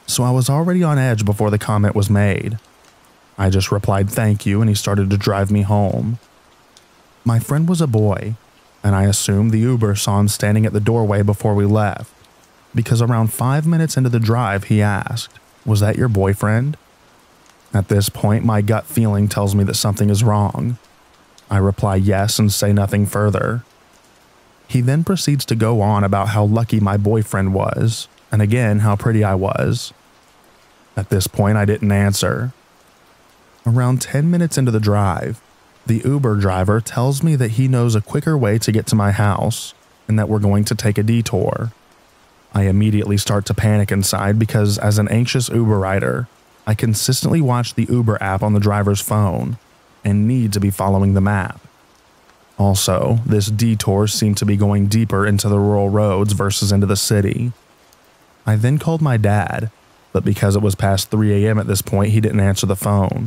so I was already on edge before the comment was made. I just replied thank you, and he started to drive me home. My friend was a boy, and I assumed the Uber saw him standing at the doorway before we left, because around five minutes into the drive, he asked, "Was that your boyfriend?" At this point, my gut feeling tells me that something is wrong. I reply yes and say nothing further. He then proceeds to go on about how lucky my boyfriend was, and again, how pretty I was. At this point, I didn't answer. Around ten minutes into the drive, the Uber driver tells me that he knows a quicker way to get to my house and that we're going to take a detour. I immediately start to panic inside because, as an anxious Uber rider, I consistently watch the Uber app on the driver's phone and need to be following the map. Also, this detour seemed to be going deeper into the rural roads versus into the city. I then called my dad, but because it was past three a m at this point, he didn't answer the phone.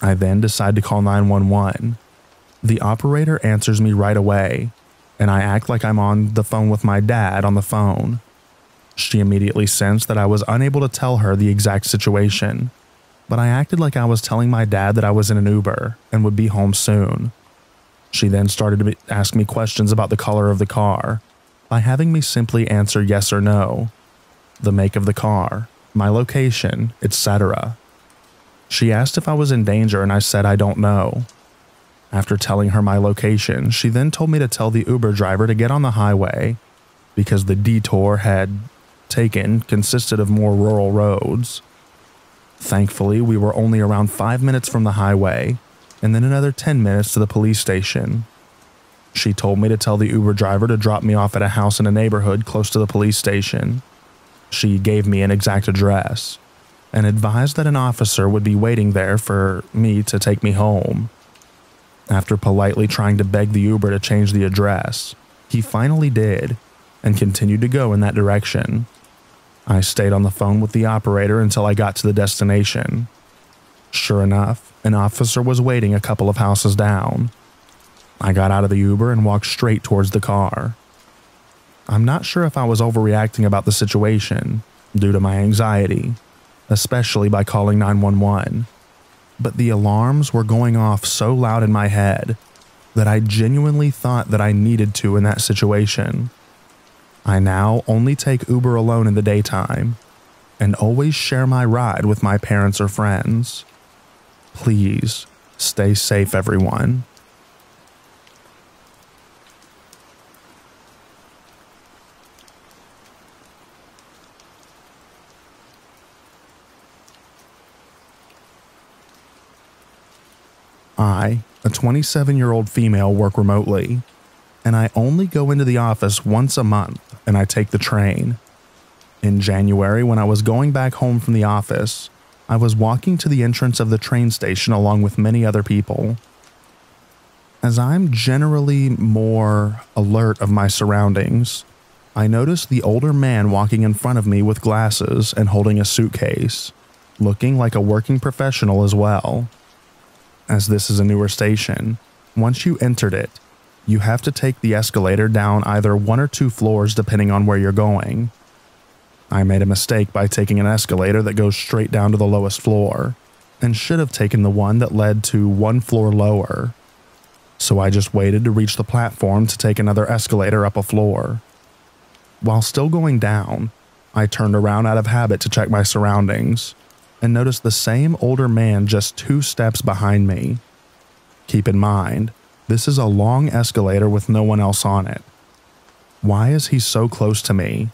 I then decide to call nine one one. The operator answers me right away, and I act like I'm on the phone with my dad on the phone. She immediately sensed that I was unable to tell her the exact situation, but I acted like I was telling my dad that I was in an Uber and would be home soon. She then started to ask me questions about the color of the car by having me simply answer yes or no, the make of the car, my location, et cetera. She asked if I was in danger and I said I don't know. After telling her my location, she then told me to tell the Uber driver to get on the highway because the detour had taken consisted of more rural roads. Thankfully, we were only around five minutes from the highway and then another ten minutes to the police station. She told me to tell the Uber driver to drop me off at a house in a neighborhood close to the police station. She gave me an exact address and advised that an officer would be waiting there for me to take me home. After politely trying to beg the Uber to change the address, he finally did and continued to go in that direction. I stayed on the phone with the operator until I got to the destination. Sure enough, an officer was waiting a couple of houses down. I got out of the Uber and walked straight towards the car. I'm not sure if I was overreacting about the situation due to my anxiety, especially by calling nine one one, but the alarms were going off so loud in my head that I genuinely thought that I needed to in that situation. I now only take Uber alone in the daytime and always share my ride with my parents or friends. Please stay safe, everyone. I, a twenty-seven-year-old female, work remotely, and I only go into the office once a month and I take the train. In January, when I was going back home from the office, I was walking to the entrance of the train station along with many other people. As I'm generally more alert of my surroundings, I noticed the older man walking in front of me with glasses and holding a suitcase, looking like a working professional as well. As this is a newer station, once you entered it, you have to take the escalator down either one or two floors depending on where you're going. I made a mistake by taking an escalator that goes straight down to the lowest floor, and should have taken the one that led to one floor lower. So I just waited to reach the platform to take another escalator up a floor. While still going down, I turned around out of habit to check my surroundings, and noticed the same older man just two steps behind me. Keep in mind, this is a long escalator with no one else on it. Why is he so close to me?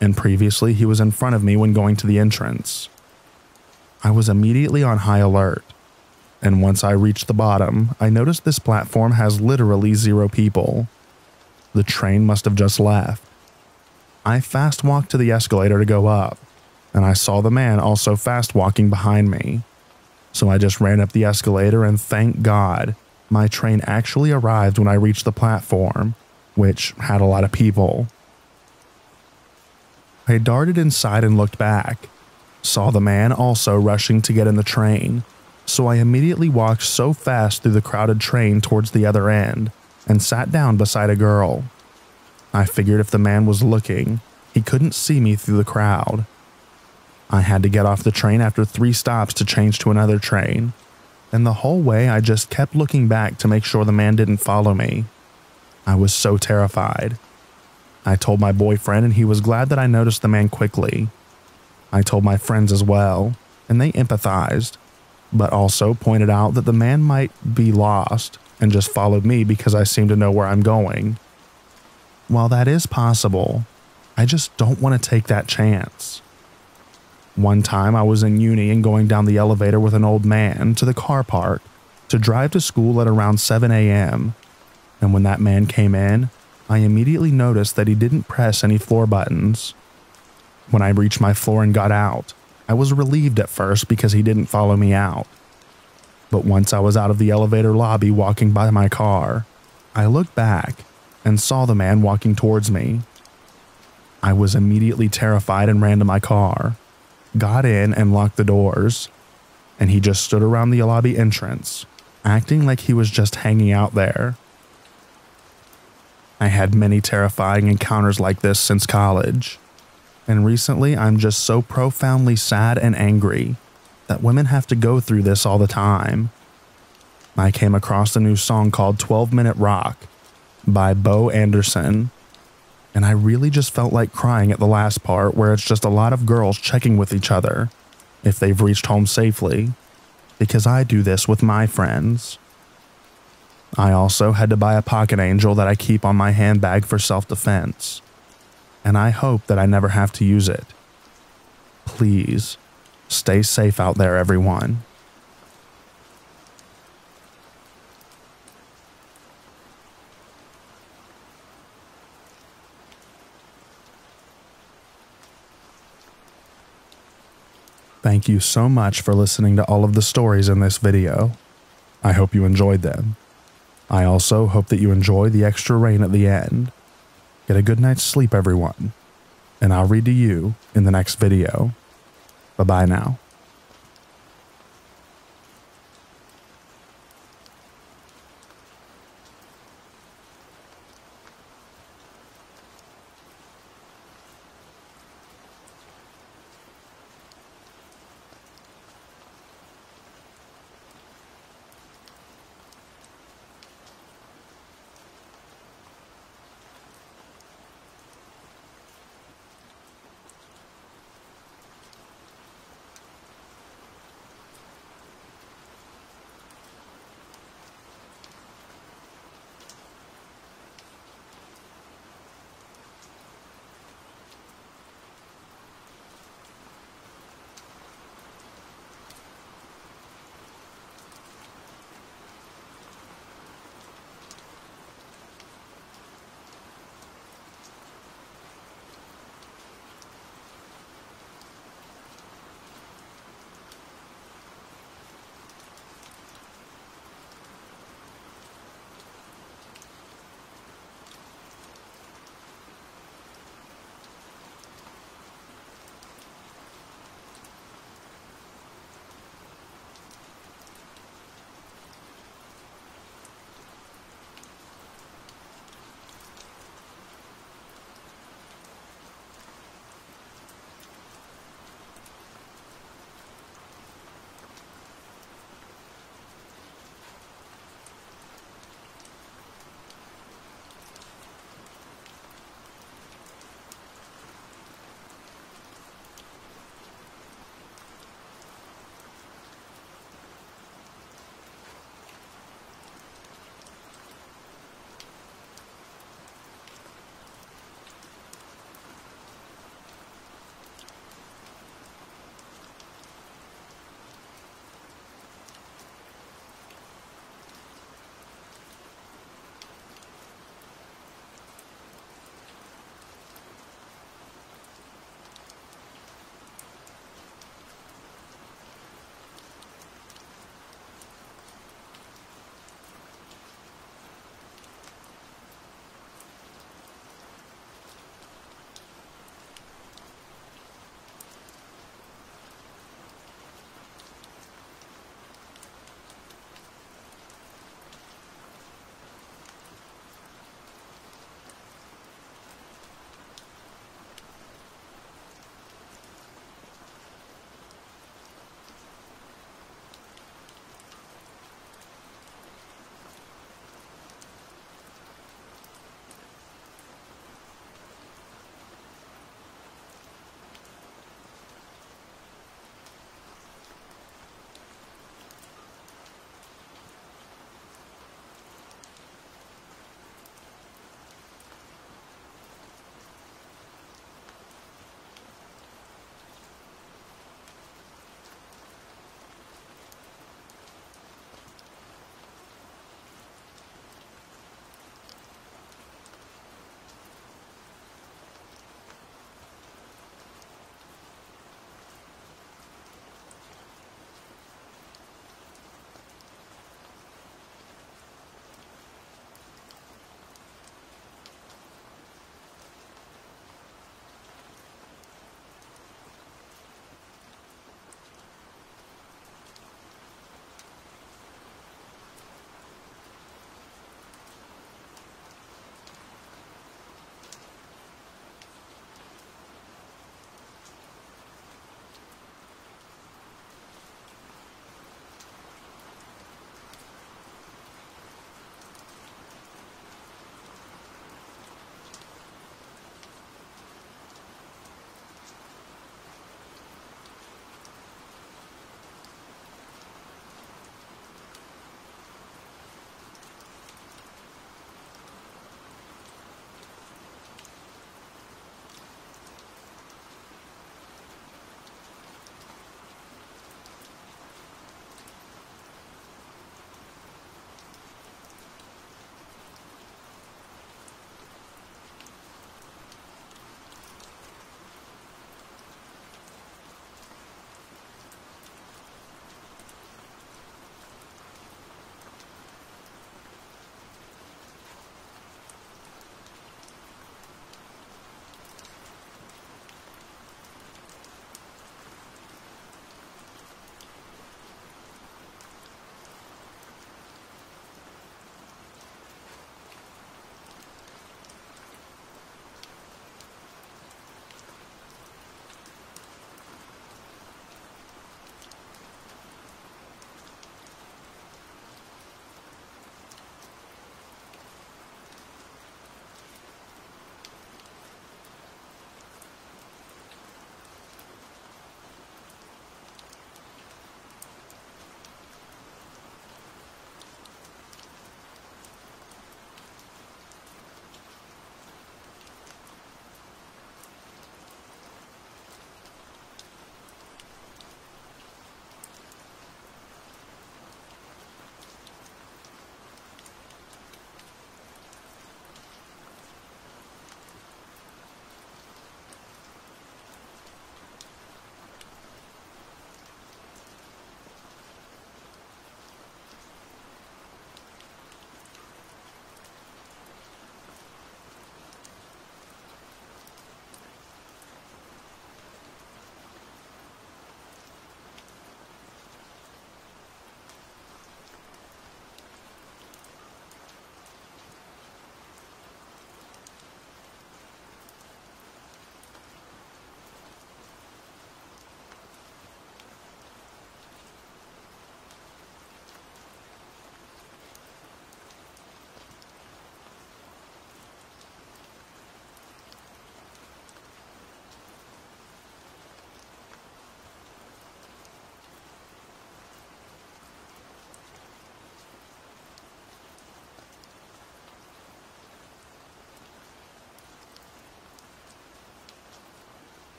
And previously he was in front of me when going to the entrance. I was immediately on high alert, and once I reached the bottom, I noticed this platform has literally zero people. The train must have just left. I fast walked to the escalator to go up, and I saw the man also fast walking behind me. So I just ran up the escalator, and thank God, my train actually arrived when I reached the platform, which had a lot of people. I darted inside and looked back, saw the man also rushing to get in the train, so I immediately walked so fast through the crowded train towards the other end, and sat down beside a girl. I figured if the man was looking, he couldn't see me through the crowd. I had to get off the train after three stops to change to another train, and the whole way I just kept looking back to make sure the man didn't follow me. I was so terrified. I told my boyfriend, and he was glad that I noticed the man quickly. I told my friends as well, and they empathized, but also pointed out that the man might be lost and just followed me because I seem to know where I'm going. While that is possible, I just don't want to take that chance. One time I was in uni and going down the elevator with an old man to the car park to drive to school at around seven A M And when that man came in, I immediately noticed that he didn't press any floor buttons. When I reached my floor and got out, I was relieved at first because he didn't follow me out. But once I was out of the elevator lobby walking by my car, I looked back and saw the man walking towards me. I was immediately terrified and ran to my car, got in and locked the doors, and he just stood around the lobby entrance, acting like he was just hanging out there. I had many terrifying encounters like this since college, and recently I'm just so profoundly sad and angry that women have to go through this all the time. I came across a new song called twelve minute rock by Bo Anderson, and I really just felt like crying at the last part where it's just a lot of girls checking with each other if they've reached home safely, because I do this with my friends. I also had to buy a pocket angel that I keep on my handbag for self-defense, and I hope that I never have to use it. Please, stay safe out there, everyone. Thank you so much for listening to all of the stories in this video. I hope you enjoyed them. I also hope that you enjoy the extra rain at the end. Get a good night's sleep, everyone, and I'll read to you in the next video. Bye-bye now.